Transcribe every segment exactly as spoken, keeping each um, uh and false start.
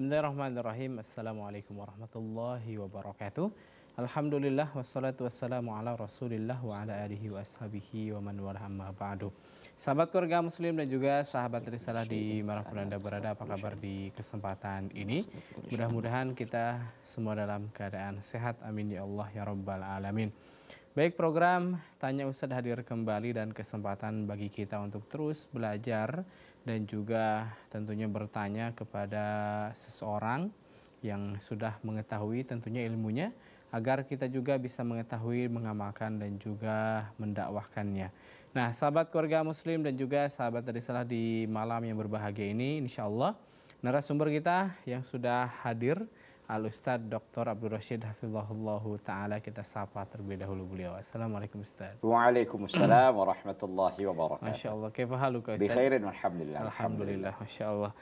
Bismillahirrahmanirrahim. Assalamualaikum warahmatullahi wabarakatuh. Alhamdulillah wassalatu wassalamu ala Rasulillah wa ala alihi wa ashabihi wa man wala amma ba'du. Sahabat keluarga muslim dan juga sahabat risalah di manapun Anda berada, apa kabar di kesempatan ini? Mudah-mudahan kita semua dalam keadaan sehat. Amin ya Allah ya rabbal alamin. Baik, program Tanya Ustaz hadir kembali dan kesempatan bagi kita untuk terus belajar dan juga tentunya bertanya kepada seseorang yang sudah mengetahui tentunya ilmunya agar kita juga bisa mengetahui, mengamalkan dan juga mendakwahkannya. Nah, sahabat keluarga muslim dan juga sahabat risalah di malam yang berbahagia ini, insya Allah narasumber kita yang sudah hadir Al-Ustaz Doktor Abdul Rashid Hafizullahullah Ta'ala, kita sapa terlebih dahulu beliau. Assalamualaikum Ustaz. Waalaikumsalam warahmatullahi wabarakatuh. Masya Allah, kefahaluka Ustaz? Bikhairin, alhamdulillah. Alhamdulillah, Masya Allah.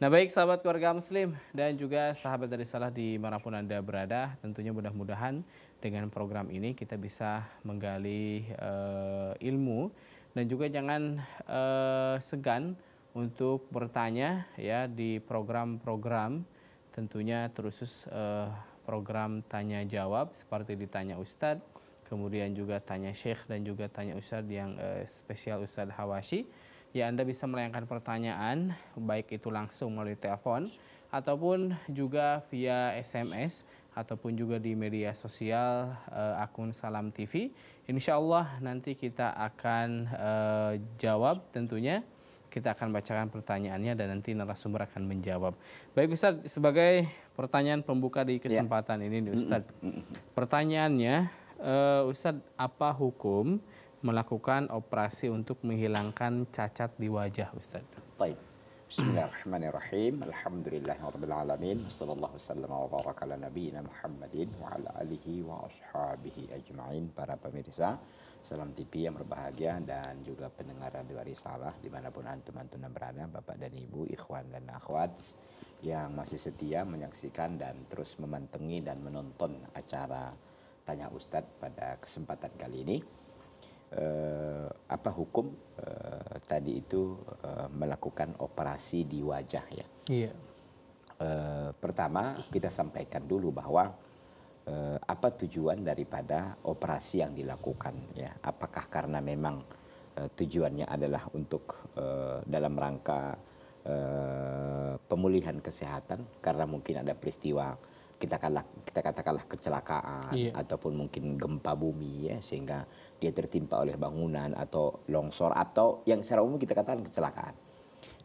Nah baik, sahabat keluarga muslim dan juga sahabat risalah dimanapun Anda berada, tentunya mudah-mudahan dengan program ini kita bisa menggali uh, ilmu dan juga jangan uh, segan untuk bertanya ya di program-program. Tentunya terus eh, program tanya jawab seperti ditanya Ustadz, kemudian juga tanya Syekh dan juga tanya Ustadz yang eh, spesial Ustadz Hawashi. Ya, Anda bisa melayangkan pertanyaan baik itu langsung melalui telepon ataupun juga via S M S ataupun juga di media sosial eh, akun Salam T V. Insya Allah nanti kita akan eh, jawab tentunya. Kita akan bacakan pertanyaannya dan nanti narasumber akan menjawab. Baik Ustadz, sebagai pertanyaan pembuka di kesempatan ya. ini Ustadz. Pertanyaannya, uh, Ustadz, apa hukum melakukan operasi untuk menghilangkan cacat di wajah Ustadz? Baik. Bismillahirrahmanirrahim. Alhamdulillahirrahmanirrahim. Wassallallahu wasallam wa baraka ala nabiyina Muhammadin wa ala alihi wa ashabihi ajma'in. Para pemirsa Salam T V yang berbahagia dan juga pendengar Radio Arisalah dimanapun antum-antum berada, Bapak dan Ibu, Ikhwan dan Akhwat yang masih setia menyaksikan dan terus memantengi dan menonton acara Tanya Ustadz pada kesempatan kali ini. Eh, apa hukum eh, tadi itu eh, melakukan operasi di wajah ya? Iya. Eh, pertama kita sampaikan dulu bahwa apa tujuan daripada operasi yang dilakukan ya? Apakah karena memang uh, tujuannya adalah untuk uh, dalam rangka uh, pemulihan kesehatan karena mungkin ada peristiwa kita kalah, kita katakanlah kecelakaan iya. ataupun mungkin gempa bumi ya, sehingga dia tertimpa oleh bangunan atau longsor atau yang secara umum kita katakan kecelakaan.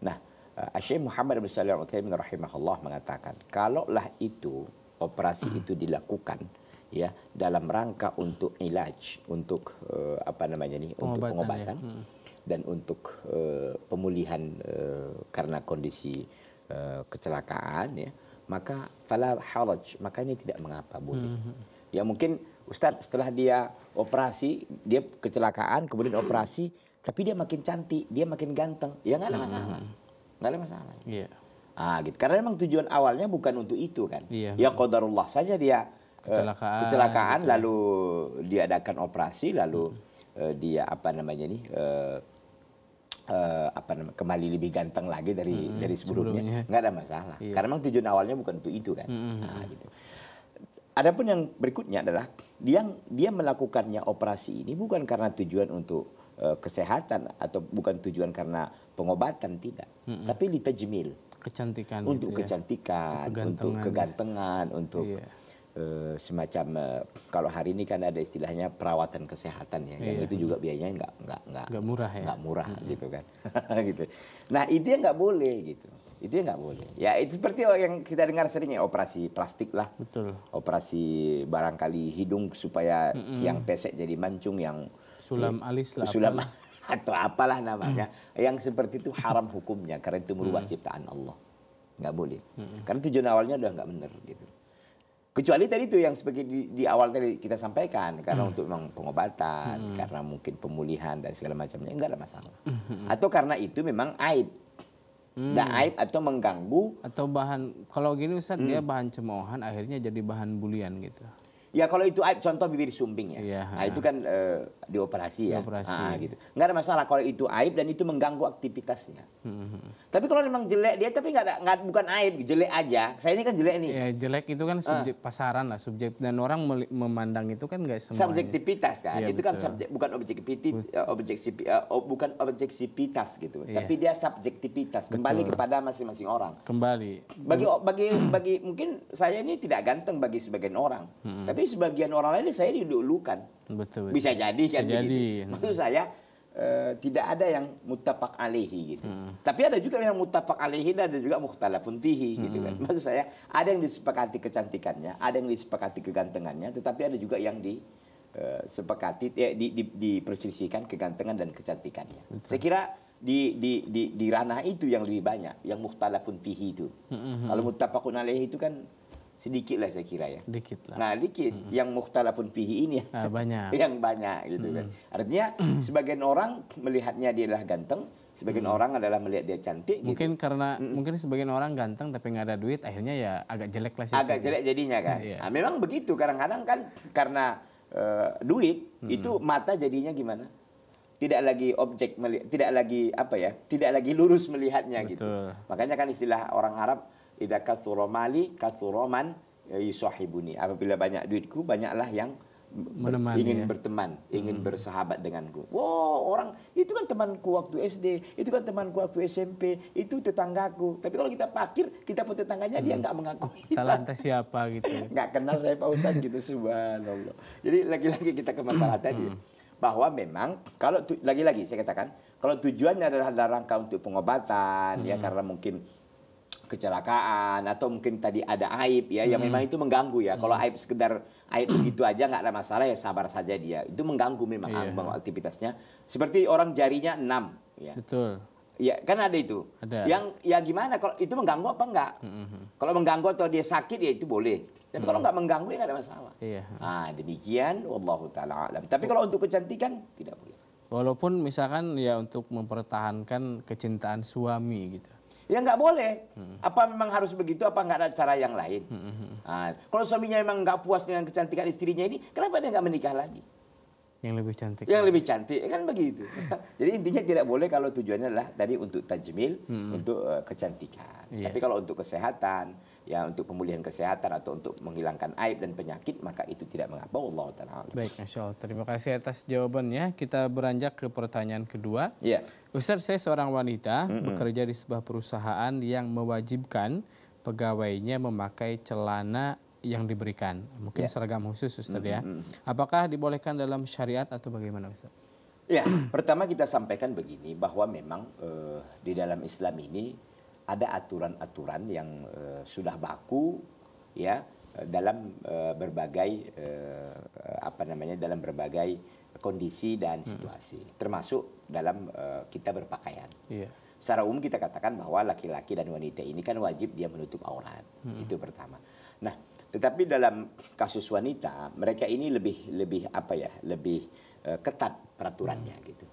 Nah, uh, Syekh Muhammad bin Shalih rahimahullah mengatakan kalaulah itu operasi itu dilakukan ya dalam rangka untuk ilaj, untuk uh, apa namanya nih, pengobatan, untuk pengobatan ya. hmm. dan untuk uh, pemulihan uh, karena kondisi uh, kecelakaan ya, maka fala haraj, maka ini tidak mengapa, boleh. Hmm. Ya mungkin Ustadz setelah dia operasi, dia kecelakaan kemudian operasi, tapi dia makin cantik, dia makin ganteng, ya nggak ada masalah, nggak hmm. ada masalah. Yeah. Ah, gitu. Karena memang tujuan awalnya bukan untuk itu kan. Iya, ya qadarullah saja dia kecelakaan, eh, kecelakaan gitu. Lalu diadakan operasi, lalu hmm. eh, dia apa namanya nih eh, eh, apa namanya, kembali lebih ganteng lagi dari hmm, dari sebelumnya. Nggak ada masalah. Iya. Karena memang tujuan awalnya bukan untuk itu kan. Hmm. Nah, gitu. Adapun yang berikutnya adalah dia dia melakukannya operasi ini bukan karena tujuan untuk eh, kesehatan atau bukan tujuan karena pengobatan, tidak. Hmm. Tapi litajmil, kecantikan, untuk gitu kecantikan, ya. untuk kegantengan, untuk, kegantengan, untuk iya. uh, semacam uh, kalau hari ini kan ada istilahnya perawatan kesehatan ya, iya. yang itu juga biayanya nggak nggak nggak nggak murah ya, nggak murah mm-hmm. gitu kan, gitu. Nah itu yang nggak boleh gitu, itu yang nggak boleh. Ya itu seperti yang kita dengar seringnya operasi plastik lah, betul. Operasi barangkali hidung supaya mm-mm. yang pesek jadi mancung, yang sulam eh, alis lah. Sulam apalah. Atau apalah namanya, hmm. yang seperti itu haram hukumnya karena itu merubah hmm. ciptaan Allah, nggak boleh. Hmm. Karena tujuan awalnya udah nggak benar gitu. Kecuali tadi itu yang seperti di, di awal tadi kita sampaikan karena hmm. untuk memang pengobatan, hmm. karena mungkin pemulihan dan segala macamnya, nggak ada masalah. Hmm. Atau karena itu memang aib, hmm. nah, aib atau mengganggu. Atau bahan, kalau gini Ustaz hmm. dia bahan cemoohan, akhirnya jadi bahan bulian gitu. Ya kalau itu aib, contoh bibir sumbing ya. Ya nah, itu kan uh, dioperasi ya. Dioperasi. Ah, gitu. Nggak ada masalah kalau itu aib dan itu mengganggu aktivitasnya. Hmm. Tapi kalau memang jelek dia, tapi nggak ada, nggak, bukan aib, jelek aja. Saya ini kan jelek nih. Ya, jelek itu kan subjek ah. pasaran lah, subjek dan orang memandang itu kan nggak semuanya. Subjektivitas kan, ya, itu betul. Kan subjek, bukan objektivitas, objek, uh, bukan objektivitas gitu. Ya. Tapi dia subjektivitas, kembali betul. Kepada masing-masing orang. Kembali. Bagi bagi bagi mungkin saya ini tidak ganteng bagi sebagian orang, hmm. tapi sebagian orang lain saya didulukan. Betul, betul. Bisa jadi kan Bisa begitu. Jadi. Maksud saya uh, tidak ada yang muttafaq alaihi gitu. Hmm. Tapi ada juga yang muttafaq alaihi dan ada juga mukhtalafun fihi gitu kan. Hmm. Maksud saya ada yang disepakati kecantikannya, ada yang disepakati kegantengannya, tetapi ada juga yang di uh, sepakati eh, di, di, diperselisihkan kegantengan dan kecantikannya. Betul. Saya kira Di, di, di, di ranah itu yang lebih banyak, yang mukhtalafun fihi itu. Mm-hmm. Kalau muttafaqun alaih itu kan sedikit lah saya kira ya. Dikit lah. Nah dikit, mm-hmm. yang mukhtalafun fihi ini ah, banyak. yang banyak gitu mm-hmm. kan. Artinya sebagian orang melihatnya dia adalah ganteng, sebagian mm-hmm. orang adalah melihat dia cantik. Mungkin gitu. Karena mm-hmm. mungkin sebagian orang ganteng tapi nggak ada duit, akhirnya ya agak jelek lah. Agak jelek jadinya kan. Yeah. Nah, memang begitu, kadang-kadang kan karena uh, duit mm-hmm. itu mata jadinya gimana? Tidak lagi objek, tidak lagi apa ya, tidak lagi lurus melihatnya. Betul. Gitu. Makanya kan istilah orang Arab, idza katsura mali katsura man yusahibuni. Apabila banyak duitku, banyaklah yang menemani, ingin ya? berteman, ingin hmm. bersahabat denganku. Wow, orang itu kan temanku waktu S D, itu kan temanku waktu S M P, itu tetanggaku. Tapi kalau kita parkir, kita pun tetangganya hmm. dia nggak mengakui. Talanta siapa gitu? Nggak kenal saya Pak Ustaz gitu, subhanallah. Jadi lagi-lagi kita ke masalah tadi. Bahwa memang kalau lagi-lagi saya katakan kalau tujuannya adalah dalam rangka untuk pengobatan hmm. ya karena mungkin kecelakaan atau mungkin tadi ada aib ya hmm. yang memang itu mengganggu ya. Hmm. Kalau aib sekedar aib begitu aja nggak ada masalah ya, sabar saja dia. Itu mengganggu memang yeah. aktivitasnya. Seperti orang jarinya enam ya. Betul. Ya kan ada itu. Ada. Yang ya gimana kalau itu mengganggu apa enggak? Mm-hmm. Kalau mengganggu atau dia sakit ya itu boleh. Tapi mm-hmm. kalau enggak mengganggu ya enggak ada masalah. Iya. Nah, demikian wallahu taala alam. Tapi kalau untuk kecantikan tidak boleh. Walaupun misalkan ya untuk mempertahankan kecintaan suami gitu. Ya nggak boleh. Hmm. Apa memang harus begitu? Apa nggak ada cara yang lain? Mm-hmm. Nah, kalau suaminya memang nggak puas dengan kecantikan istrinya ini, kenapa dia nggak menikah lagi? Yang lebih cantik. Yang kan? lebih cantik, kan begitu. Jadi intinya tidak boleh kalau tujuannya adalah tadi untuk tajmil, hmm. untuk uh, kecantikan. Yeah. Tapi kalau untuk kesehatan, ya untuk pemulihan kesehatan atau untuk menghilangkan aib dan penyakit, maka itu tidak mengapa. Wallahu ta'ala. Baik, Masya Allah. Terima kasih atas jawabannya. Kita beranjak ke pertanyaan kedua. Yeah. Ustaz, saya seorang wanita mm-hmm. bekerja di sebuah perusahaan yang mewajibkan pegawainya memakai celana yang diberikan, mungkin ya. seragam khusus Ustaz mm-hmm. ya. Apakah dibolehkan dalam syariat atau bagaimana Ustaz? Ya, pertama kita sampaikan begini bahwa memang uh, di dalam Islam ini ada aturan-aturan yang uh, sudah baku ya dalam uh, berbagai uh, apa namanya dalam berbagai kondisi dan situasi, mm-hmm. termasuk dalam uh, kita berpakaian. Yeah. Secara umum kita katakan bahwa laki-laki dan wanita ini kan wajib dia menutup aurat. Mm-hmm. Itu pertama. Nah, tetapi dalam kasus wanita, mereka ini lebih lebih apa ya, lebih uh, ketat peraturannya hmm. gitu.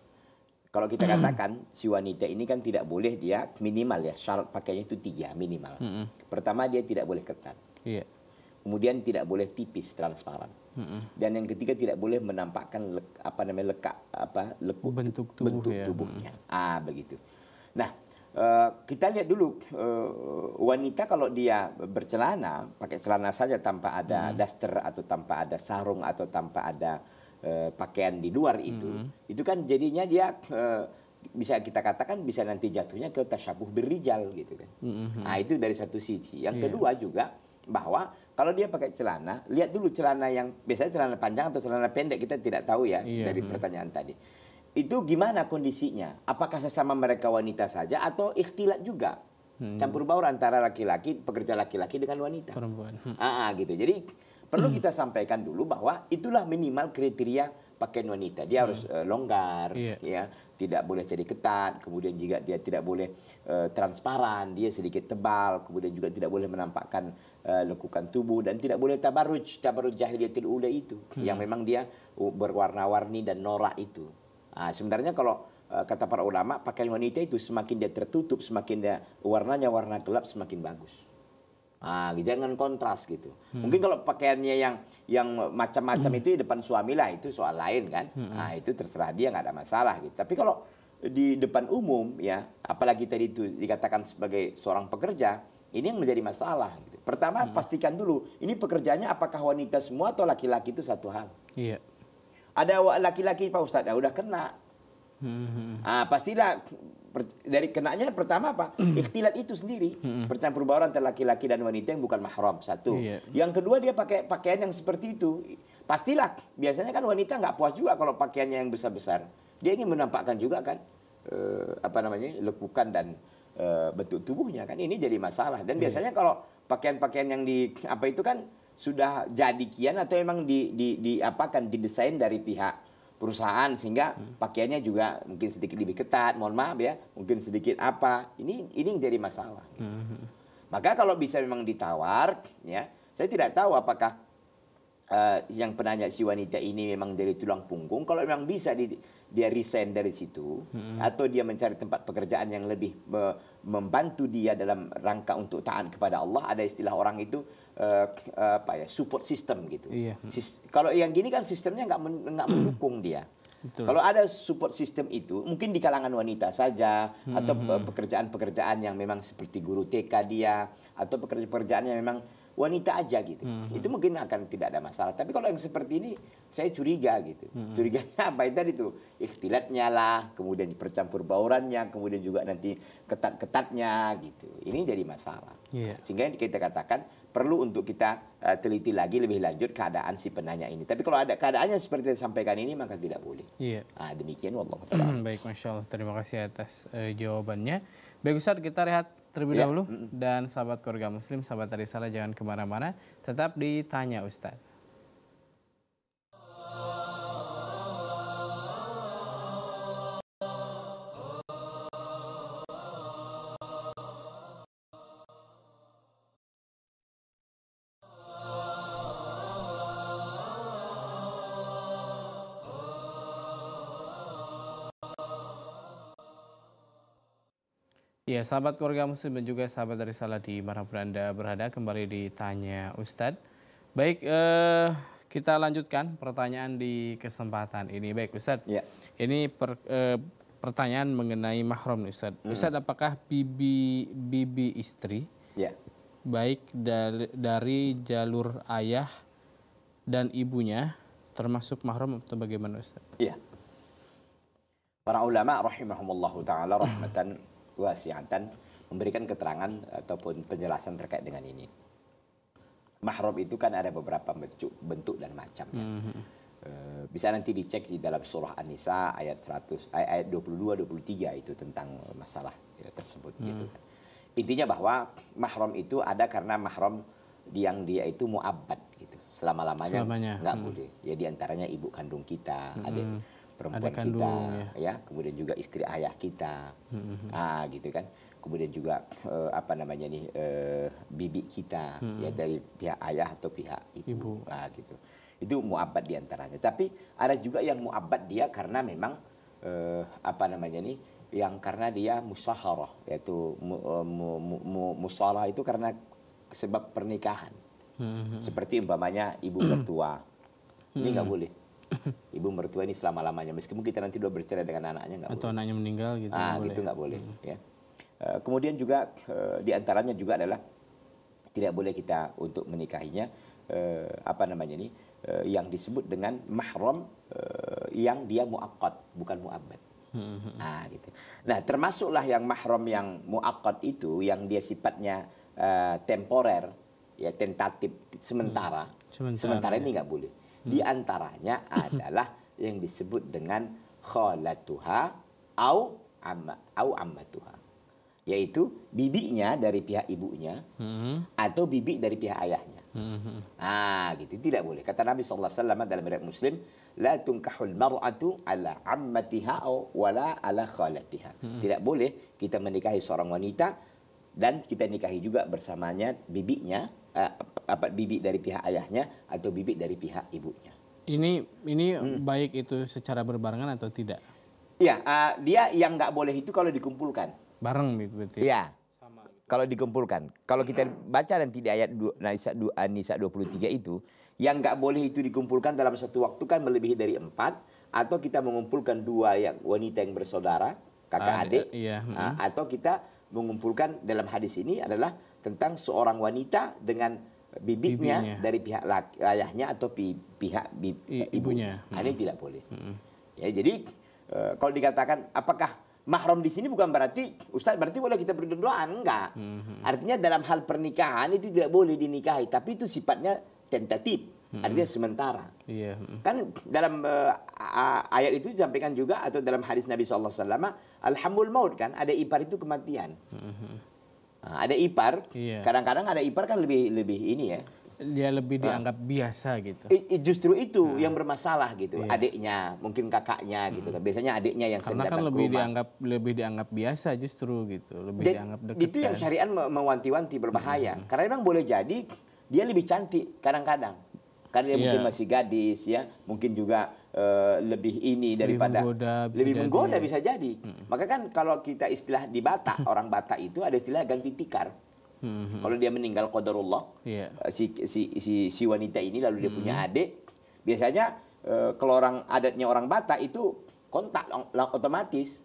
Kalau kita katakan si wanita ini kan tidak boleh dia minimal ya, syarat pakainya itu tiga minimal. Hmm. Pertama dia tidak boleh ketat, yeah. kemudian tidak boleh tipis transparan, hmm. dan yang ketiga tidak boleh menampakkan le, apa namanya lekak apa lekuk bentuk, tubuh bentuk ya. tubuhnya. Hmm. Ah begitu. Nah. Uh, kita lihat dulu uh, wanita kalau dia bercelana, pakai celana saja tanpa ada hmm. daster atau tanpa ada sarung atau tanpa ada uh, pakaian di luar itu, hmm. itu kan jadinya dia uh, bisa kita katakan bisa nanti jatuhnya ke tasyabuh berrijal gitu kan. Hmm. Nah itu dari satu sisi. Yang yeah. kedua juga bahwa kalau dia pakai celana, lihat dulu celana yang biasanya celana panjang atau celana pendek, kita tidak tahu ya yeah. dari pertanyaan tadi. Itu gimana kondisinya? Apakah sesama mereka wanita saja atau ikhtilat juga? Hmm. Campur baur antara laki-laki, pekerja laki-laki dengan wanita. Perempuan. Hmm. Ah, gitu. Jadi perlu kita sampaikan dulu bahwa itulah minimal kriteria pakaian wanita. Dia hmm. harus uh, longgar, yeah. ya, tidak boleh jadi ketat, kemudian juga dia tidak boleh uh, transparan, dia sedikit tebal, kemudian juga tidak boleh menampakkan Uh, lekukan tubuh dan tidak boleh tabarruj, tabarruj jahiliyatil ula itu hmm. yang memang dia berwarna-warni dan norak itu. Nah, sebenarnya kalau uh, kata para ulama, pakaian wanita itu semakin dia tertutup, semakin dia warnanya warna gelap, semakin bagus. Ah, jangan kontras gitu. Hmm. Mungkin kalau pakaiannya yang yang macam-macam hmm. itu di depan suami lah, itu soal lain kan. Hmm. Nah, itu terserah dia, nggak ada masalah gitu. Tapi kalau di depan umum ya, apalagi tadi itu dikatakan sebagai seorang pekerja, ini yang menjadi masalah gitu. Pertama, hmm. pastikan dulu ini pekerjaannya apakah wanita semua atau laki-laki, itu satu hal. Iya. Ada laki-laki Pak Ustadz, ya udah kena. Hmm. Ah, pastilah dari kenanya pertama apa? Ikhtilat itu sendiri, percampur baur antara laki-laki dan wanita yang bukan mahram, satu. Iya. Yang kedua, dia pakai pakaian yang seperti itu. Pastilah biasanya kan wanita nggak puas juga kalau pakaiannya yang besar-besar. Dia ingin menampakkan juga kan eh, apa namanya? lekukan dan eh, bentuk tubuhnya kan. Ini jadi masalah. Dan biasanya iya. kalau pakaian-pakaian yang di apa itu kan sudah jadi kian atau emang di di, di apakan didesain dari pihak perusahaan sehingga pakaiannya juga mungkin sedikit lebih ketat, mohon maaf ya, mungkin sedikit apa, ini ini jadi masalah. Gitu. Mm-hmm. Maka kalau bisa memang ditawar, ya, saya tidak tahu apakah uh, yang penanya si wanita ini memang dari tulang punggung. Kalau memang bisa di, dia resign dari situ, mm-hmm. atau dia mencari tempat pekerjaan yang lebih me, membantu dia dalam rangka untuk taat kepada Allah. Ada istilah orang itu. Uh, apa ya support system gitu. Iya. Sis, kalau yang gini kan sistemnya nggak men, nggak mendukung dia. Betul. Kalau ada support system itu mungkin di kalangan wanita saja hmm, atau pekerjaan-pekerjaan yang memang seperti guru T K dia atau pekerjaan-pekerjaan yang memang wanita aja gitu. Hmm. Itu mungkin akan tidak ada masalah. Tapi kalau yang seperti ini saya curiga gitu. Hmm. Curiganya apa itu tadi tuh? Ikhtilatnya lah, kemudian percampur baurannya, kemudian juga nanti ketat-ketatnya gitu. Ini jadi masalah. Yeah. Sehingga kita katakan perlu untuk kita uh, teliti lagi lebih lanjut keadaan si penanya ini. Tapi kalau ada keadaannya seperti yang disampaikan ini, maka tidak boleh. Iya. Nah, demikian, wallahu ta'ala. Baik, Masya Allah. Terima kasih atas uh, jawabannya. Baik Ustaz, kita rehat terlebih ya. dahulu. Mm-hmm. Dan sahabat keluarga muslim, sahabat Arisalah, jangan kemana-mana. Tetap ditanya Ustaz. Ya, sahabat keluarga muslim dan juga sahabat dari Arisalah di mana pun Anda berada, kembali ditanya Ustadz. Baik, eh, kita lanjutkan pertanyaan di kesempatan ini. Baik Ustadz, ya. ini per, eh, pertanyaan mengenai mahram Ustadz. Hmm. Ustadz, apakah bibi, bibi istri ya. baik dari, dari jalur ayah dan ibunya termasuk mahram atau bagaimana Ustadz? Ya. Para ulama rahimahumullahu ta'ala rahmatan wasiatan memberikan keterangan ataupun penjelasan terkait dengan ini. Mahram itu kan ada beberapa bentuk, bentuk dan macamnya. Mm-hmm. e, bisa nanti dicek di dalam surah An-Nisa ayat seratus ayat dua puluh dua dua puluh tiga itu tentang masalah ya, tersebut mm. gitu. Intinya bahwa mahram itu ada karena mahram yang dia itu mu'abbad gitu. Selama-lamanya nggak mm. boleh. Ya di antaranya ibu kandung kita, mm-hmm. adik perempuan kandung, kita, ya. ya, kemudian juga istri ayah kita, mm-hmm. ah gitu kan, kemudian juga eh, apa namanya nih eh, bibi kita, mm-hmm. ya dari pihak ayah atau pihak ibu, ibu. Ah, gitu, itu mu'abbad diantaranya. Tapi ada juga yang mu'abbad dia karena memang eh, apa namanya nih, yang karena dia musaharah, yaitu mu, mu, mu, mu, musalah itu karena sebab pernikahan, mm-hmm. seperti umpamanya ibu mertua, mm-hmm. ini nggak boleh. Ibu mertua ini selama-lamanya, meskipun kita nanti udah bercerai dengan anaknya nggak boleh. Atau anaknya meninggal gitu. Ah, gitu nggak boleh. Hmm. Ya. Uh, kemudian juga uh, diantaranya juga adalah tidak boleh kita untuk menikahinya uh, apa namanya ini uh, yang disebut dengan mahram uh, yang dia muaqqad bukan muabbad. Hmm. Ah, gitu. Nah, termasuklah yang mahram yang muaqqad itu yang dia sifatnya uh, temporer, ya tentatif sementara. Hmm. Sementara, sementara ya. Ini nggak boleh. Di antaranya adalah yang disebut dengan khalatuha au amma au ammatuha, yaitu bibinya dari pihak ibunya hmm. atau bibi dari pihak ayahnya. Hmm. Ah, gitu tidak boleh. Kata Nabi sallallahu alaihi wasallam dalam riwayat Muslim, la tunkahul mar'atu ala ammatiha wala ala khalatiha. Hmm. Tidak boleh kita menikahi seorang wanita dan kita nikahi juga bersamanya bibinya, eh, apa bibi dari pihak ayahnya atau bibi dari pihak ibunya. Ini ini hmm. baik itu secara berbarengan atau tidak? Iya, uh, dia yang nggak boleh itu kalau dikumpulkan. Bareng begitu. Iya. Sama gitu. kalau dikumpulkan. Kalau kita baca nanti di ayat An-Nisa dua puluh tiga itu, yang nggak boleh itu dikumpulkan dalam satu waktu kan melebihi dari empat. Atau kita mengumpulkan dua yang wanita yang bersaudara, kakak uh, adik. Iya, iya. Nah, atau kita mengumpulkan dalam hadis ini adalah tentang seorang wanita dengan bibitnya, bibitnya. dari pihak ayahnya atau pi, pihak bi, I, ibu. ibunya. Nah, ini hmm. tidak boleh. Hmm. Ya, jadi uh, kalau dikatakan apakah mahram di sini bukan berarti Ustaz berarti boleh kita berdoaan, enggak. Hmm. Artinya dalam hal pernikahan itu tidak boleh dinikahi, tapi itu sifatnya tentatif. Hmm. Artinya sementara. Yeah. Hmm. Kan dalam uh, ayat itu disampaikan juga atau dalam hadis Nabi sallallahu alaihi wasallam, alhamul maut kan, ada ipar itu kematian. Hmm. Nah, ada ipar, kadang-kadang yeah. ada ipar kan lebih lebih ini ya. Dia lebih dianggap nah. biasa gitu. Justru itu nah. yang bermasalah gitu. Iya. Adiknya, mungkin kakaknya mm-hmm. gitu kan. Biasanya adiknya yang sering datang ke rumah. Karena kan lebih dianggap lebih dianggap biasa justru gitu, lebih Dan, dianggap dekat. Itu yang syariat mewanti-wanti berbahaya. Mm-hmm. Karena memang boleh jadi dia lebih cantik kadang-kadang. Karena dia yeah. mungkin masih gadis ya, mungkin juga uh, lebih ini daripada lebih menggoda bisa lebih jadi. Menggoda, bisa jadi. Mm-hmm. Maka kan kalau kita istilah di Batak, orang Batak itu ada istilah ganti tikar. Mm-hmm. Kalau dia meninggal qadarullah, yeah. si, si, si, si wanita ini lalu dia mm-hmm. punya adik, biasanya uh, kalau orang adatnya orang Batak itu kontak otomatis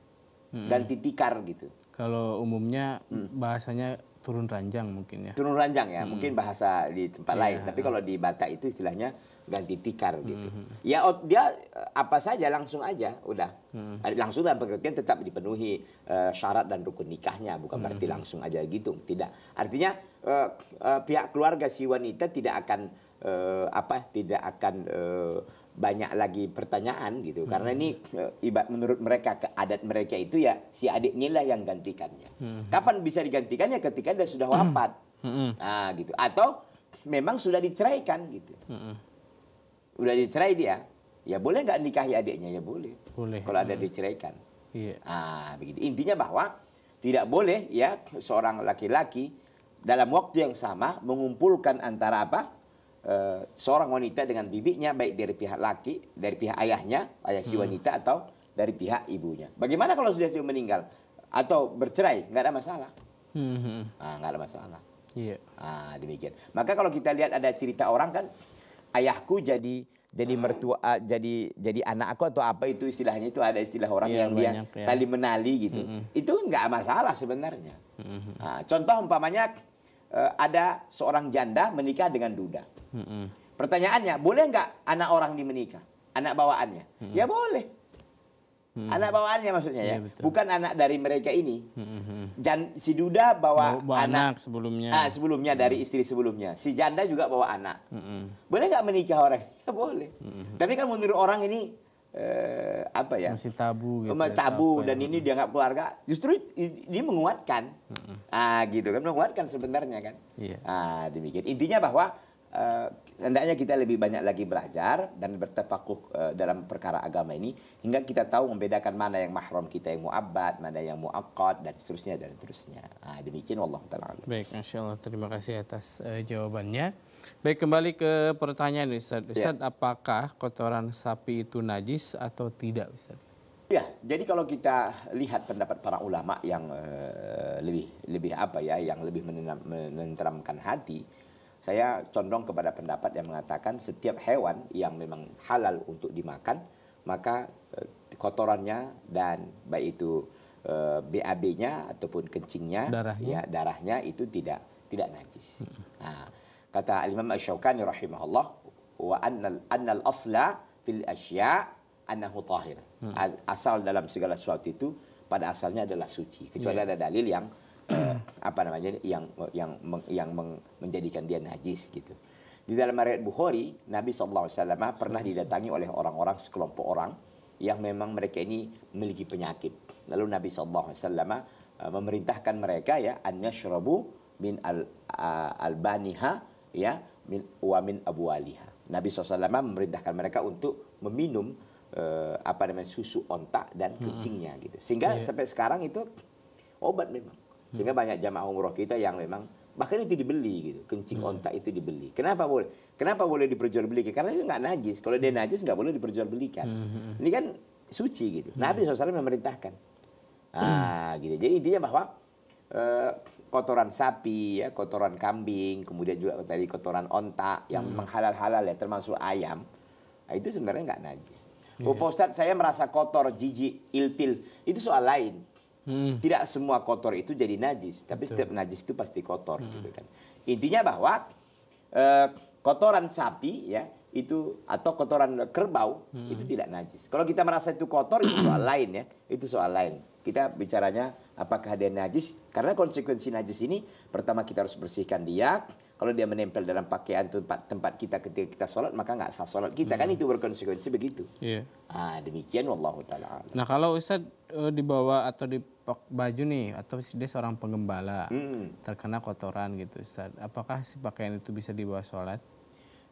mm-hmm. ganti tikar gitu. Kalau umumnya mm. bahasanya turun ranjang mungkin ya. Turun ranjang ya, mm-hmm. mungkin bahasa di tempat yeah. lain. Tapi kalau di Batak itu istilahnya ganti tikar gitu. Mm-hmm. Ya dia apa saja langsung aja udah. Mm-hmm. Langsung dalam pengertian tetap dipenuhi uh, syarat dan rukun nikahnya, bukan mm-hmm. berarti langsung aja gitu. Tidak. Artinya uh, uh, pihak keluarga si wanita tidak akan uh, apa? Tidak akan uh, banyak lagi pertanyaan gitu. Mm-hmm. Karena ini uh, ibarat menurut mereka ke adat mereka itu ya si adiknya lah yang gantikannya. Mm-hmm. Kapan bisa digantikannya? Ketika dia sudah wafat. Mm-hmm. Nah, gitu. Atau memang sudah diceraikan gitu. Mm-hmm. Udah dicerai dia, ya boleh nggak nikahi adiknya? Ya boleh, boleh. Kalau ada diceraikan. Iya. Nah, begitu. Intinya bahwa tidak boleh ya seorang laki-laki dalam waktu yang sama mengumpulkan antara apa e, seorang wanita dengan bibinya, baik dari pihak laki, dari pihak ayahnya, ayah si wanita hmm. atau dari pihak ibunya. Bagaimana kalau sudah meninggal atau bercerai? Nggak ada masalah. Hmm. Nah, nggak ada masalah. Iya. Nah, demikian. Maka kalau kita lihat ada cerita orang kan. Ayahku jadi jadi mertua jadi jadi anak aku atau apa itu istilahnya itu ada istilah orang iya, yang banyak, dia ya. Tali menali gitu mm-hmm. itu nggak masalah sebenarnya mm-hmm. nah, contoh umpamanya ada seorang janda menikah dengan duda mm-hmm. pertanyaannya boleh nggak anak orang dimenikah anak bawaannya mm-hmm. ya boleh mm-hmm. anak bawaannya maksudnya ya, ya bukan anak dari mereka ini mm-hmm. Jan, si duda bawa, bawa anak, anak sebelumnya ah, sebelumnya mm-hmm. dari istri sebelumnya si janda juga bawa anak mm-hmm. Boleh nggak menikah orang? Ya boleh. Mm-hmm. Tapi kan menurut orang ini eh, apa ya? Masih tabu gitu. Tabu ya, dan ini yang... dianggap keluarga. Justru ini menguatkan. Mm-hmm. Ah gitu kan menguatkan sebenarnya kan. Yeah. Ah demikian. Intinya bahwa eh, hendaknya kita lebih banyak lagi belajar dan bertafakuh eh, dalam perkara agama ini hingga kita tahu membedakan mana yang mahram kita yang mu'abbad, mana yang mu'aqqad dan seterusnya dan seterusnya. Ah demikian wallahu taala. Baik, masyaallah terima kasih atas eh, jawabannya. Baik, kembali ke pertanyaan Ustaz. Ustaz, ya. Apakah kotoran sapi itu najis atau tidak, Ustaz? Ya, jadi kalau kita lihat pendapat para ulama yang uh, lebih lebih apa ya, yang lebih menenteramkan hati, saya condong kepada pendapat yang mengatakan setiap hewan yang memang halal untuk dimakan, maka uh, kotorannya dan baik itu uh, B A B-nya ataupun kencingnya, darahnya, ya, darahnya itu tidak tidak najis. Nah, kata Imam Asy-Syaukani rahimahullah wa annal annal asla fil asya' annahu tahir. Hmm. Asal dalam segala sesuatu itu pada asalnya adalah suci kecuali yeah. ada dalil yang eh, apa namanya yang yang yang menjadikan dia najis gitu. Di dalam riwayat Bukhari, Nabi sallallahu alaihi wasallam pernah didatangi oleh orang-orang sekelompok orang yang memang mereka ini memiliki penyakit. Lalu Nabi sallallahu alaihi wasallam memerintahkan mereka ya an yashrabu min al albaniha ya min wa min abu aliha. Nabi sallallahu alaihi wasallam memerintahkan mereka untuk meminum eh, apa namanya susu onta dan kencingnya gitu. Sehingga yeah. sampai sekarang itu obat memang. Sehingga banyak jamaah umroh kita yang memang bahkan itu dibeli gitu. Kencing yeah. onta itu dibeli. Kenapa boleh? Kenapa boleh diperjualbelikan? Karena itu nggak najis. Kalau dia najis nggak boleh diperjualbelikan. Mm-hmm. Ini kan suci gitu. Yeah. Nabi sallallahu alaihi wasallam memerintahkan. Ah, gitu. Jadi intinya bahwa eh, kotoran sapi, ya, kotoran kambing, kemudian juga tadi kotoran onta yang memang hmm. halal-halal ya, termasuk ayam, nah, itu sebenarnya nggak najis. Yeah. Oh, Pak Ustadz, saya merasa kotor, jijik, iltil, itu soal lain. Hmm. Tidak semua kotor itu jadi najis, tapi betul. Setiap najis itu pasti kotor, hmm. gitu kan. Intinya bahwa eh, kotoran sapi ya itu atau kotoran kerbau hmm. itu tidak najis. Kalau kita merasa itu kotor itu soal lain ya, itu soal lain. Kita bicaranya apakah dia najis? Karena konsekuensi najis ini pertama kita harus bersihkan dia. Kalau dia menempel dalam pakaian tempat tempat kita ketika kita sholat, maka nggak sah sholat kita, hmm. kan itu berkonsekuensi begitu. Yeah. Ah, demikian wallahu taala. Nah, kalau Ustaz e, dibawa atau di baju nih atau dia seorang penggembala hmm. terkena kotoran gitu Ustaz, apakah si pakaian itu bisa dibawa sholat?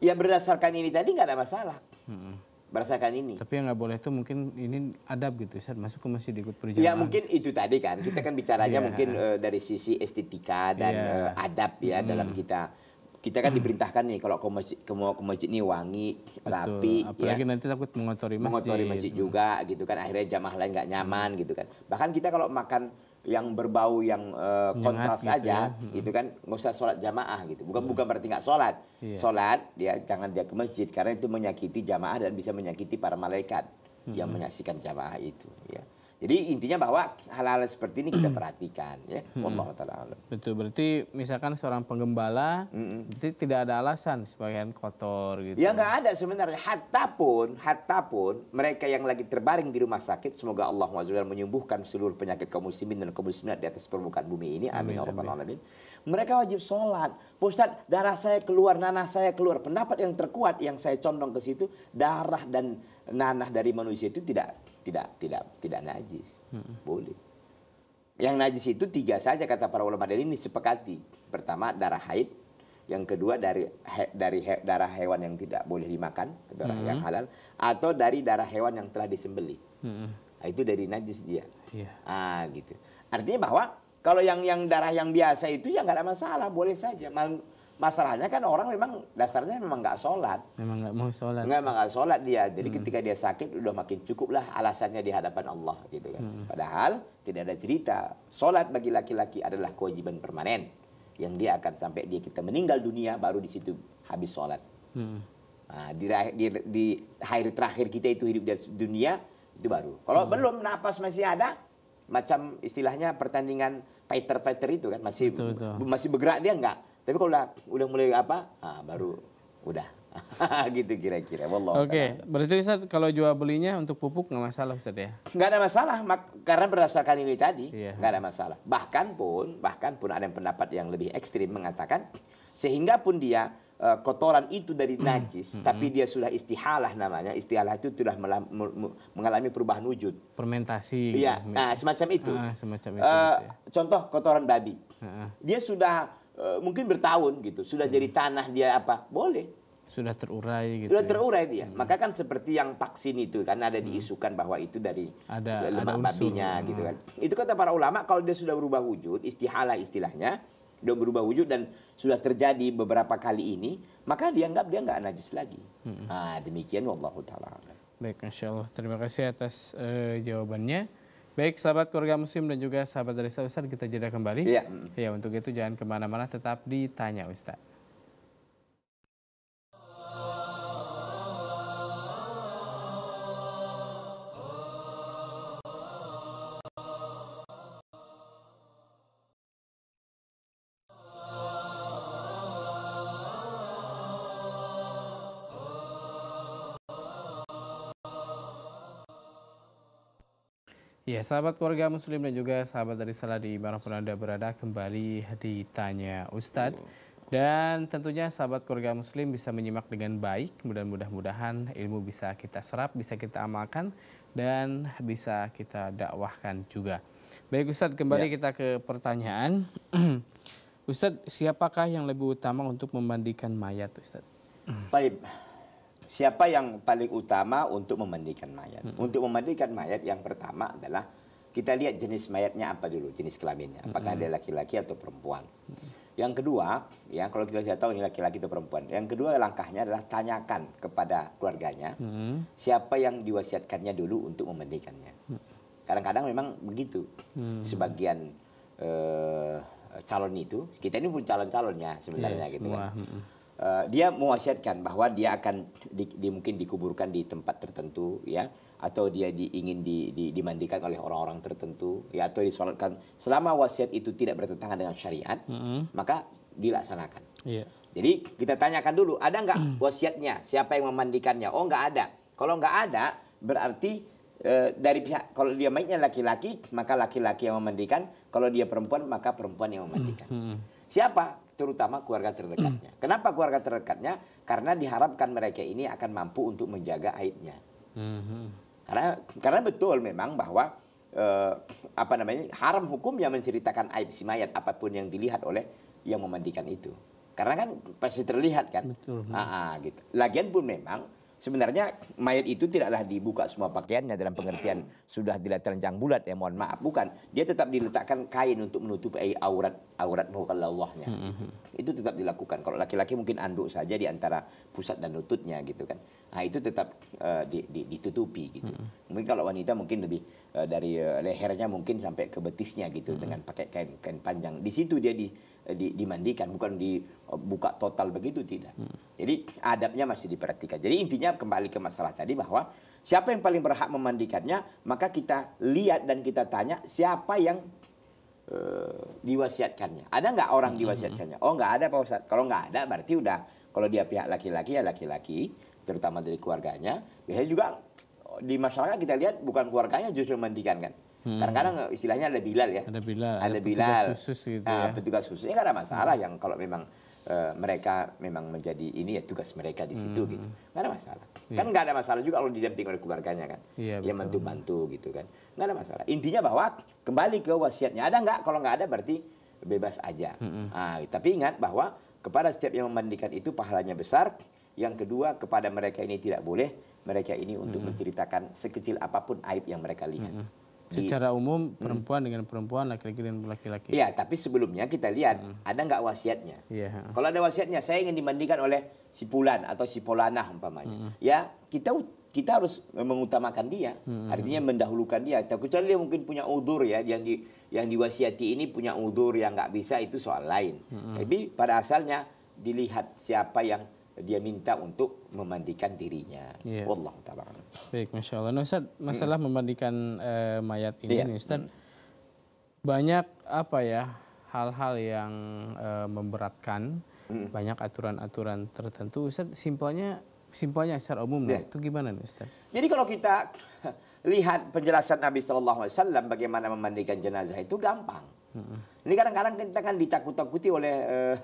Ya berdasarkan ini tadi nggak ada masalah. Hmm. Berdasarkan ini. Tapi yang nggak boleh itu mungkin ini adab gitu, Ustaz. Masuk ke masjid ikut perjalanan. Ya mungkin itu tadi kan. Kita kan bicaranya yeah. mungkin uh, dari sisi estetika dan yeah. uh, adab ya mm. dalam kita. Kita kan diperintahkan nih kalau ke masjid, ke, ke masjid nih wangi, betul. Rapi. Apalagi ya, nanti takut mengotori masjid. Mengotori masjid juga mm. gitu kan. Akhirnya jamaah lain nggak nyaman mm. gitu kan. Bahkan kita kalau makan yang berbau yang uh, kontras gitu aja ya. Gitu kan nggak usah sholat jamaah gitu, bukan yeah. bukan berarti nggak sholat yeah. sholat dia jangan dia ke masjid karena itu menyakiti jamaah dan bisa menyakiti para malaikat mm-hmm. yang menyaksikan jamaah itu ya. Jadi intinya bahwa hal-hal seperti ini kita perhatikan ya. Wallahu taala alam. Betul, berarti misalkan seorang penggembala mm-hmm. berarti tidak ada alasan sebagian kotor gitu ya, nggak ada sebenarnya. Hatta pun hatta pun mereka yang lagi terbaring di rumah sakit, semoga Allah Subhanahu wa taala menyembuhkan seluruh penyakit kaum muslimin dan kaum muslimat di atas permukaan bumi ini, amin ya rabbal alamin. Mereka wajib sholat. Ustaz, darah saya keluar, nanah saya keluar. Pendapat yang terkuat yang saya condong ke situ, darah dan nanah dari manusia itu tidak tidak tidak tidak najis. Hmm. Boleh. Yang najis itu tiga saja kata para ulama dari ini disepakati. Pertama darah haid, yang kedua dari he, dari he, darah hewan yang tidak boleh dimakan, darah hmm. yang halal, atau dari darah hewan yang telah disembelih. Hmm. Nah, itu dari najis dia. Yeah. Ah gitu. Artinya bahwa kalau yang yang darah yang biasa itu ya nggak ada masalah, boleh saja. Masalahnya kan orang memang dasarnya memang nggak sholat. Memang nggak mau sholat. Nggak nggak sholat dia. Jadi hmm. ketika dia sakit udah makin cukuplah alasannya di hadapan Allah gitu kan. Hmm. Padahal tidak ada cerita. Sholat bagi laki-laki adalah kewajiban permanen yang dia akan sampai dia kita meninggal dunia baru di situ habis sholat. Hmm. Nah, di, di, di hari terakhir kita itu hidup di dunia itu baru. Kalau hmm. belum napas masih ada, macam istilahnya pertandingan fighter-fighter itu kan masih betul, betul. masih bergerak dia enggak, tapi kalau udah, udah mulai apa ah, baru udah gitu kira-kira. Wallah. Oke, okay. Berarti Ustaz kalau jual belinya untuk pupuk nggak masalah Ustaz ya? Nggak ada masalah karena berdasarkan ini tadi yeah. nggak ada masalah. Bahkan pun bahkan pun ada yang pendapat yang lebih ekstrim mengatakan sehingga pun dia uh, kotoran itu dari najis tapi dia sudah istihalah namanya, istihalah itu sudah mengalami perubahan wujud. Fermentasi. Iya, gitu. Nah, semacam itu. Ah, semacam itu uh, gitu ya. Contoh kotoran babi. Ah. Dia sudah uh, mungkin bertahun gitu, sudah hmm. jadi tanah dia apa? Boleh. Sudah terurai gitu. Sudah terurai dia. Hmm. Maka kan seperti yang vaksin itu kan ada hmm. diisukan bahwa itu dari ada, lemak ada babinya hmm. gitu kan. Itu kata para ulama kalau dia sudah berubah wujud, istihalah istilahnya. Sudah berubah wujud dan sudah terjadi beberapa kali ini, maka dianggap dia nggak najis lagi. Hmm. Nah, demikian wallahu taala. Baik, insya Allah. Terima kasih atas uh, jawabannya. Baik, sahabat keluarga muslim dan juga sahabat dari Ustaz, kita jeda kembali. Ya. Ya, untuk itu jangan kemana-mana, tetap ditanya Ustaz. Ya, sahabat keluarga muslim dan juga sahabat dari Salah di dimanapun Anda berada, kembali ditanya Ustadz. Dan tentunya sahabat keluarga muslim bisa menyimak dengan baik. Mudah-mudahan ilmu bisa kita serap, bisa kita amalkan, dan bisa kita dakwahkan juga. Baik Ustadz, kembali ya. kita ke pertanyaan. Ustadz, siapakah yang lebih utama untuk memandikan mayat Ustadz? Baik. Siapa yang paling utama untuk memandikan mayat? Hmm. Untuk memandikan mayat yang pertama adalah kita lihat jenis mayatnya apa dulu, jenis kelaminnya. Apakah hmm. dia laki-laki atau perempuan? Hmm. Yang kedua, ya kalau kita sudah tahu ini laki-laki atau perempuan. Yang kedua langkahnya adalah tanyakan kepada keluarganya hmm. siapa yang diwasiatkannya dulu untuk memandikannya. Kadang-kadang memang begitu. Hmm. Sebagian eh, calon itu, kita ini pun calon-calonnya sebenarnya yes, gitu kan. Uh, dia mewasiatkan bahwa dia akan di, di, mungkin dikuburkan di tempat tertentu ya, atau dia di, ingin di, di, dimandikan oleh orang-orang tertentu ya, atau disolatkan. Selama wasiat itu tidak bertentangan dengan syariat, mm-hmm. maka dilaksanakan. Yeah. Jadi kita tanyakan dulu, ada nggak wasiatnya, siapa yang memandikannya? Oh nggak ada. Kalau nggak ada berarti e, dari pihak, kalau dia mayitnya laki-laki maka laki-laki yang memandikan, kalau dia perempuan maka perempuan yang memandikan. Mm-hmm. Siapa? Terutama keluarga terdekatnya. Mm. Kenapa keluarga terdekatnya? Karena diharapkan mereka ini akan mampu untuk menjaga aibnya. Mm-hmm. Karena karena betul memang bahwa eh, apa namanya, haram hukum yang menceritakan aib si mayat apapun yang dilihat oleh yang memandikan itu. Karena kan pasti terlihat kan. Betul. Aa, gitu. Lagian pun memang sebenarnya mayat itu tidaklah dibuka semua pakaiannya dalam pengertian sudah dilihat telanjang bulat ya, mohon maaf, bukan. Dia tetap diletakkan kain untuk menutup aurat aurat mukallallahnya. Mm-hmm. Itu tetap dilakukan. Kalau laki-laki mungkin anduk saja di antara pusat dan lututnya gitu kan. Nah, itu tetap uh, di, di, ditutupi gitu. Mm-hmm. Mungkin kalau wanita mungkin lebih uh, dari uh, lehernya mungkin sampai ke betisnya gitu, mm-hmm. dengan pakai kain kain panjang. Di situ dia di, di dimandikan, bukan dibuka total begitu, tidak. Mm-hmm. Jadi adabnya masih diperhatikan. Jadi intinya kembali ke masalah tadi bahwa siapa yang paling berhak memandikannya, maka kita lihat dan kita tanya siapa yang e, diwasiatkannya. Ada nggak orang diwasiatkannya? Oh nggak ada Pak Ustadz. Kalau nggak ada berarti udah, kalau dia pihak laki-laki ya laki-laki, terutama dari keluarganya. Biasanya juga di masyarakat kita lihat bukan keluarganya justru memandikan kan. Kadang-kadang istilahnya ada bilal ya. Ada bilal. Ada, ada bilal. Petugas khusus gitu ya. Nah, petugas khusus ini nggak ada masalah, yang kalau memang Uh, mereka memang menjadi ini ya, tugas mereka di situ, hmm. gitu, nggak ada masalah. Yeah. Kan nggak ada masalah juga kalau didampingi oleh keluarganya kan, yeah, yang bantu-bantu gitu kan, nggak ada masalah. Intinya bahwa kembali ke wasiatnya, ada nggak? Kalau nggak ada berarti bebas aja. Mm-hmm. Nah, tapi ingat bahwa kepada setiap yang memandikan itu pahalanya besar. Yang kedua, kepada mereka ini tidak boleh mereka ini untuk mm-hmm. menceritakan sekecil apapun aib yang mereka lihat. Mm-hmm. Secara umum perempuan hmm. dengan perempuan, laki-laki dengan laki-laki. Iya, tapi sebelumnya kita lihat hmm. ada nggak wasiatnya. Yeah. Kalau ada wasiatnya, saya ingin dimandikan oleh si Pulan atau si Polanah umpamanya. Hmm. Ya, kita kita harus mengutamakan dia. Hmm. Artinya mendahulukan dia. Kecuali dia mungkin punya udzur ya, yang di yang diwasiati ini punya udzur yang nggak bisa, itu soal lain. Hmm. Tapi pada asalnya dilihat siapa yang dia minta untuk memandikan dirinya. Yeah. Wallahu ta'ala. Baik, Masya Allah. Nah, Ustaz, masalah hmm. memandikan uh, mayat ini, yeah. nih, Ustaz, hmm. banyak apa ya hal-hal yang uh, memberatkan, hmm. banyak aturan-aturan tertentu. Ustaz, simpelnya, simpelnya secara umum, yeah. nah, itu gimana nih, Ustaz? Jadi kalau kita lihat penjelasan Nabi Shallallahu Alaihi Wasallam bagaimana memandikan jenazah itu gampang. Ini kadang-kadang kita kan ditakut-takuti oleh eh,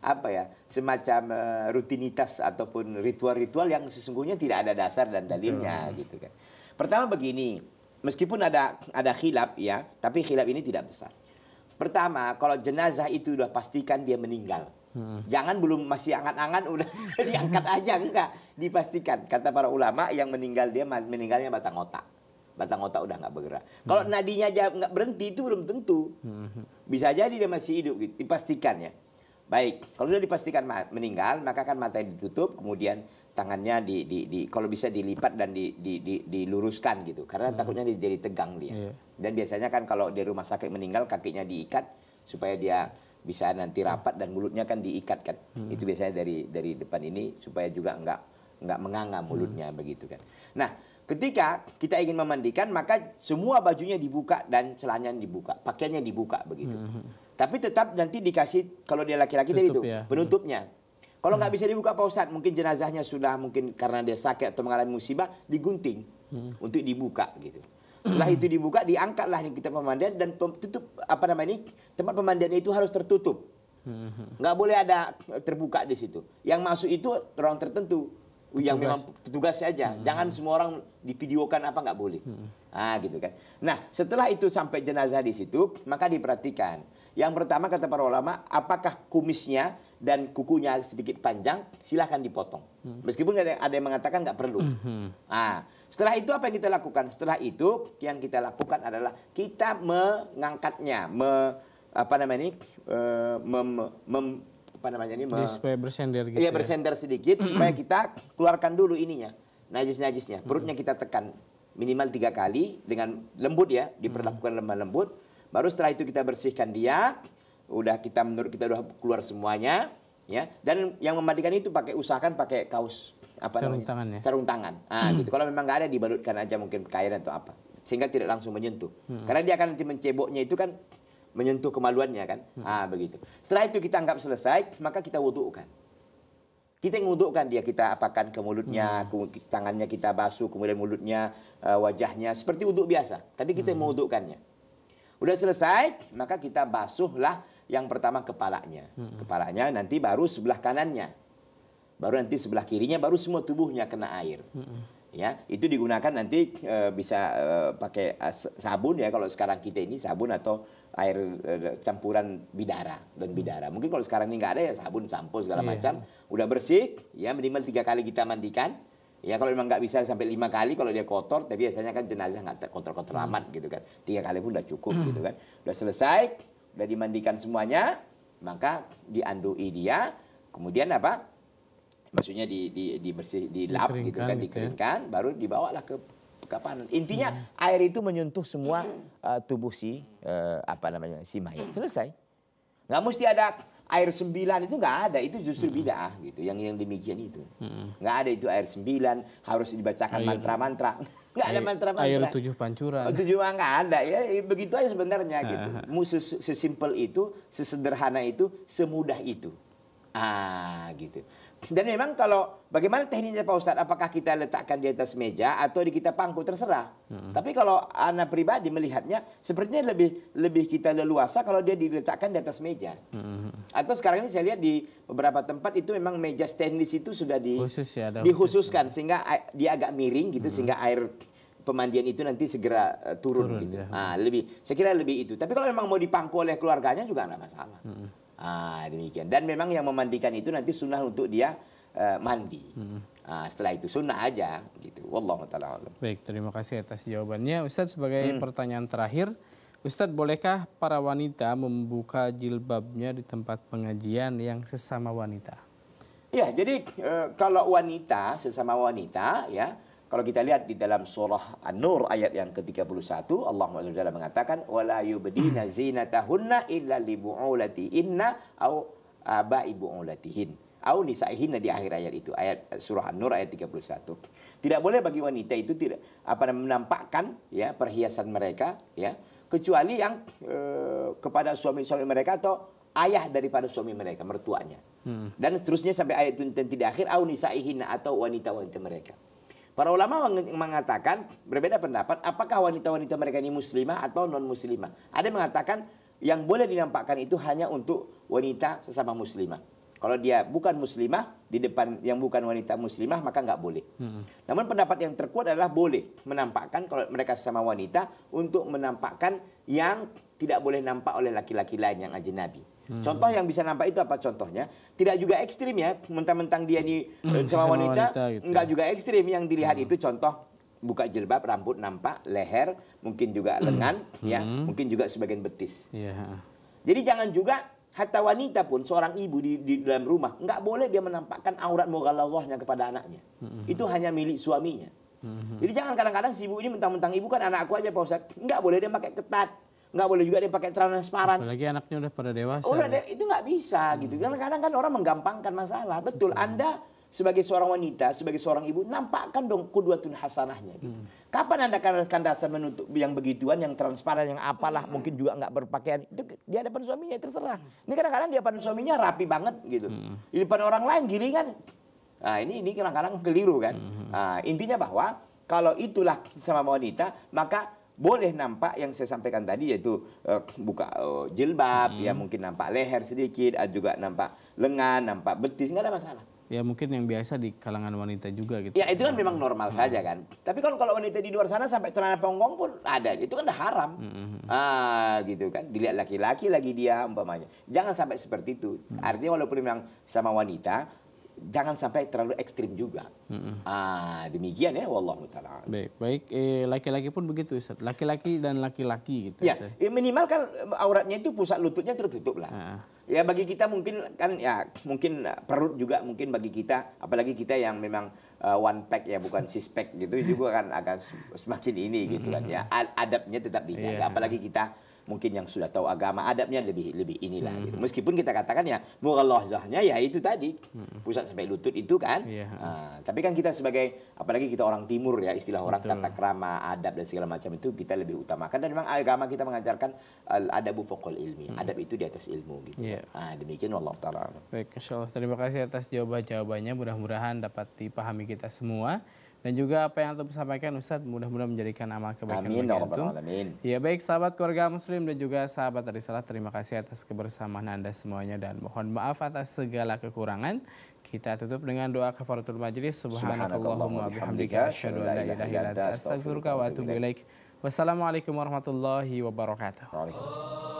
apa ya, semacam eh, rutinitas ataupun ritual-ritual yang sesungguhnya tidak ada dasar dan dalilnya. Betul. Gitu kan. Pertama begini, meskipun ada ada khilaf ya, tapi khilaf ini tidak besar. Pertama, kalau jenazah itu sudah pastikan dia meninggal. Hmm. Jangan belum masih angan-angan udah diangkat aja, enggak, dipastikan. Kata para ulama, yang meninggal dia meninggalnya batang otak. Batang otak udah nggak bergerak. Kalau hmm. nadinya aja nggak berhenti, itu belum tentu. Bisa jadi dia masih hidup, gitu. Dipastikan ya. Baik, kalau sudah dipastikan meninggal, maka kan matanya ditutup, kemudian tangannya di, di, di kalau bisa dilipat dan di, di, di, diluruskan gitu, karena hmm. takutnya jadi tegang dia. Yeah. Dan biasanya kan kalau di rumah sakit meninggal, kakinya diikat supaya dia bisa nanti rapat, dan mulutnya kan diikat kan. Hmm. Itu biasanya dari dari depan ini supaya juga nggak nggak menganga mulutnya, hmm. begitu kan. Nah, ketika kita ingin memandikan, maka semua bajunya dibuka dan celananya dibuka, pakaiannya dibuka begitu. Mm-hmm. Tapi tetap nanti dikasih, kalau dia laki-laki tadi itu ya, penutupnya. Mm-hmm. Kalau nggak bisa dibuka Pak Ustadz, mungkin jenazahnya sudah mungkin karena dia sakit atau mengalami musibah, digunting mm-hmm. untuk dibuka gitu. Setelah itu dibuka, diangkatlah kita pemandian, dan tutup apa namanya ini, tempat pemandian itu harus tertutup. Mm-hmm. Nggak boleh ada terbuka di situ. Yang masuk itu orang tertentu. Yang memang petugas saja, hmm. jangan semua orang divideokan apa, nggak boleh. Hmm. Ah gitu kan. Nah, setelah itu sampai jenazah di situ, maka diperhatikan. Yang pertama kata para ulama, apakah kumisnya dan kukunya sedikit panjang, silahkan dipotong. Hmm. Meskipun ada, ada yang mengatakan nggak perlu. Hmm. Ah, setelah itu apa yang kita lakukan? Setelah itu yang kita lakukan adalah kita mengangkatnya, me, apa namanya ini, uh, mem, mem, apa namanya ini, jadi supaya bersender gitu. Iya, bersender ya? Sedikit supaya kita keluarkan dulu ininya, najis-najisnya. Perutnya kita tekan minimal tiga kali dengan lembut ya, diperlakukan lemah lembut. Baru setelah itu kita bersihkan dia, udah kita menurut kita udah keluar semuanya, ya. Dan yang memandikan itu pakai usahakan pakai kaos apa sarung namanya? Tangan ya. Sarung tangan. Ah, gitu. Kalau memang nggak ada dibalutkan aja mungkin kain atau apa, sehingga tidak langsung menyentuh. Hmm. Karena dia akan nanti menceboknya itu kan menyentuh kemaluannya kan. Hmm. Ah, begitu. Setelah itu kita anggap selesai, maka kita wudhukan. Kita ngudukkan dia, kita apakan ke mulutnya, hmm. tangannya kita basuh, kemudian mulutnya, wajahnya, seperti wudhu biasa. Tapi kita hmm. mewudukkannya. Udah selesai, maka kita basuhlah yang pertama kepalanya. Hmm. Kepalanya nanti baru sebelah kanannya. Baru nanti sebelah kirinya, baru semua tubuhnya kena air. Hmm. Ya, itu digunakan nanti e, bisa e, pakai e, sabun ya, kalau sekarang kita ini sabun atau air e, campuran bidara dan bidara. Mungkin kalau sekarang ini nggak ada ya sabun, sampo segala yeah. macam. Udah bersih, ya minimal tiga kali kita mandikan. Ya kalau memang nggak bisa sampai lima kali kalau dia kotor, tapi biasanya kan jenazah nggak kotor-kotor amat gitu kan. Tiga kali pun udah cukup gitu kan. Udah selesai, udah dimandikan semuanya, maka diandui dia. Kemudian apa? Maksudnya di di dibersih dilap gitu kan, dikeringkan ya. Baru dibawalah ke pekapanan. Intinya hmm. air itu menyentuh semua uh, tubuh si uh, apa namanya si mayat. Selesai. Nggak mesti ada air sembilan, itu nggak ada, itu justru hmm. bid'ah gitu. Yang yang demikian itu. Hmm. Nggak ada itu air sembilan harus dibacakan mantra-mantra. Nggak ada mantra-mantra. Air tujuh pancuran. Oh, tujuh nggak ada ya, begitu aja sebenarnya gitu. Ses sesimpel itu, sesederhana itu, semudah itu. Ah, gitu. Dan memang kalau bagaimana tekniknya Pak Ustadz, apakah kita letakkan di atas meja atau di kita pangku, terserah. Hmm. Tapi kalau anak pribadi melihatnya sepertinya lebih lebih kita leluasa kalau dia diletakkan di atas meja. Hmm. Atau sekarang ini saya lihat di beberapa tempat itu memang meja stainless itu sudah di, khusus ya, ada dikhususkan khusus. Sehingga dia agak miring gitu, hmm. sehingga air pemandian itu nanti segera uh, turun, turun gitu. Ya. Nah, lebih saya kira lebih itu. Tapi kalau memang mau dipangku oleh keluarganya juga nggak masalah. Hmm. Ah, demikian. Dan memang yang memandikan itu nanti sunnah untuk dia uh, mandi. Hmm. Ah, setelah itu sunnah aja gitu. Wallahu ta'ala a'lam. Baik, terima kasih atas jawabannya. Ustadz, sebagai hmm. pertanyaan terakhir, Ustadz, bolehkah para wanita membuka jilbabnya di tempat pengajian yang sesama wanita? Ya, jadi e, kalau wanita sesama wanita ya, kalau kita lihat di dalam surah An-Nur ayat yang ke tiga puluh satu, Allah Subhanahu wa taala mengatakan wala yubdina zinatahunna illa li bu'ulatihinna au aba'i bu'ulatihin au nisaihinna, di akhir ayat itu, ayat surah An-Nur ayat tiga puluh satu. Tidak boleh bagi wanita itu tidak apa menampakkan ya perhiasan mereka ya, kecuali yang eh, kepada suami-suami mereka atau ayah daripada suami mereka, mertuanya. Hmm. Dan seterusnya sampai ayat itu nanti di akhir au nisaihinna, atau wanita-wanita mereka. Para ulama mengatakan berbeda pendapat apakah wanita-wanita mereka ini muslimah atau non-muslimah. Ada yang mengatakan yang boleh dinampakkan itu hanya untuk wanita sesama muslimah. Kalau dia bukan muslimah, di depan yang bukan wanita muslimah maka nggak boleh. Hmm. Namun pendapat yang terkuat adalah boleh menampakkan kalau mereka sesama wanita, untuk menampakkan yang tidak boleh nampak oleh laki-laki lain yang ajnabi. Hmm. Contoh yang bisa nampak itu apa contohnya? Tidak juga ekstrim ya, mentang-mentang dia ini sama wanita, wanita gitu. Enggak juga ekstrim, yang dilihat hmm. itu contoh buka jilbab, rambut nampak, leher, mungkin juga lengan, hmm. ya, mungkin juga sebagian betis. Yeah. Jadi jangan juga hatta wanita pun, seorang ibu di, di dalam rumah, nggak boleh dia menampakkan aurat mughallazahnya kepada anaknya. Hmm. Itu hanya milik suaminya. Hmm. Jadi jangan kadang-kadang si ibu ini mentang-mentang ibu kan anak aku aja Pak Ustaz, nggak boleh dia pakai ketat. Nggak boleh juga dia pakai transparan. Apalagi anaknya udah pada dewasa. Oh, udah de itu nggak bisa hmm. gitu. Karena kadang kan orang menggampangkan masalah. Betul, hmm. Anda sebagai seorang wanita, sebagai seorang ibu, nampakkan dong qudwatun hasanahnya gitu. Hmm. Kapan Anda kandasan menutup yang begituan, yang transparan, yang apalah, hmm. mungkin juga nggak berpakaian. Itu di hadapan suaminya, terserah. Ini kadang-kadang di hadapan suaminya rapi banget gitu. Hmm. Di depan orang lain giringan. Nah, ini ini kadang-kadang keliru kan. Hmm. Nah, intinya bahwa kalau itulah sama wanita, maka boleh nampak yang saya sampaikan tadi, yaitu uh, buka uh, jilbab, hmm. ya mungkin nampak leher sedikit, juga nampak lengan, nampak betis, nggak ada masalah. Ya mungkin yang biasa di kalangan wanita juga gitu. Ya itu kan memang normal hmm. saja kan. Tapi kalau kalau wanita di luar sana sampai celana ponggong pun ada, itu kan udah haram. Hmm. Ah gitu kan, dilihat laki-laki lagi dia umpamanya. Jangan sampai seperti itu. Hmm. Artinya walaupun memang sama wanita, jangan sampai terlalu ekstrim juga. Mm-hmm. Ah, demikian ya, wallahu ta'ala. Baik, baik. Laki-laki eh, pun begitu, Ustaz. Laki-laki dan laki-laki gitu. Ya, ya, minimal kan auratnya itu pusat lututnya tertutup lah. Ah. Ya bagi kita mungkin kan ya mungkin perut juga mungkin bagi kita, apalagi kita yang memang uh, one pack ya, bukan six pack gitu juga kan agak semakin ini gitu kan. Ya adabnya tetap dijaga, yeah. apalagi kita mungkin yang sudah tahu agama adabnya lebih lebih inilah. Mm-hmm. Gitu. Meskipun kita katakan ya mughalazahnya ya itu tadi pusat sampai lutut itu kan. Yeah. Uh, tapi kan kita sebagai apalagi kita orang timur ya istilah orang Betul. Tata krama adab dan segala macam itu kita lebih utamakan dan memang agama kita mengajarkan adabu fokol ilmi mm-hmm. adab itu di atas ilmu gitu. Yeah. Uh, demikian wallahu taala. Baik, insyaallah terima kasih atas jawaban-jawabannya, mudah-mudahan dapat dipahami kita semua. Dan juga apa yang antum sampaikan Ustadz mudah-mudahan menjadikan amal kebaikan bagi antum. Amin. Ya baik sahabat keluarga muslim dan juga sahabat Arisalah, terima kasih atas kebersamaan Anda semuanya dan mohon maaf atas segala kekurangan. Kita tutup dengan doa kafaratul majlis. Subhanakallahumma wa bihamdika asyhadu an la ilaha illa anta astaghfiruka wa atubu ilaik. Wassalamualaikum warahmatullahi wabarakatuh.